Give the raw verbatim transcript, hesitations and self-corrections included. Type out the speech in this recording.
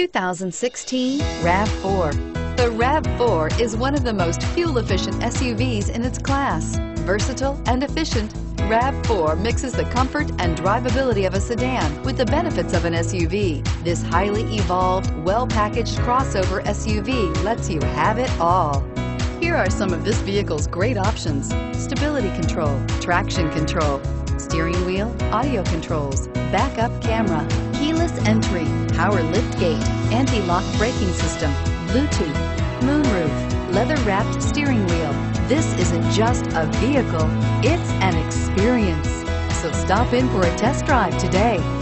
two thousand sixteen RAV four. The RAV four is one of the most fuel-efficient S U Vs in its class. Versatile and efficient, RAV four mixes the comfort and drivability of a sedan with the benefits of an S U V. This highly evolved, well-packaged crossover S U V lets you have it all. Here are some of this vehicle's great options: stability control, traction control, steering wheel audio controls, backup camera, keyless entry, power liftgate, anti-lock braking system, Bluetooth, moonroof, leather-wrapped steering wheel. This isn't just a vehicle, it's an experience. So stop in for a test drive today.